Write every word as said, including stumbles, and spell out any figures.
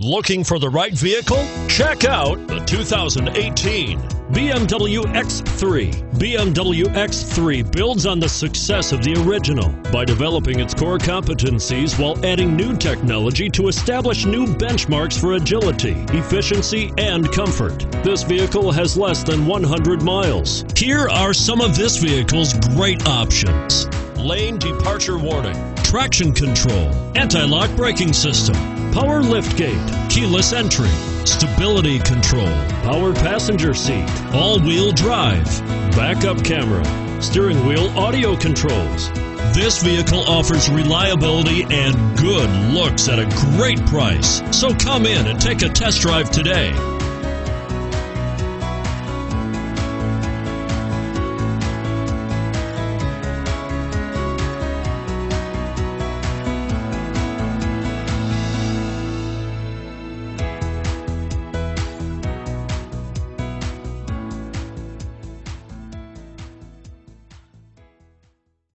Looking for the right vehicle? Check out the two thousand eighteen B M W X three. B M W X three builds on the success of the original by developing its core competencies while adding new technology to establish new benchmarks for agility, efficiency, and comfort. This vehicle has less than one hundred miles. Here are some of this vehicle's great options: lane departure warning, traction control, anti-lock braking system, power liftgate, keyless entry, stability control, power passenger seat, all-wheel drive, backup camera, steering wheel audio controls. This vehicle offers reliability and good looks at a great price. So come in and take a test drive today.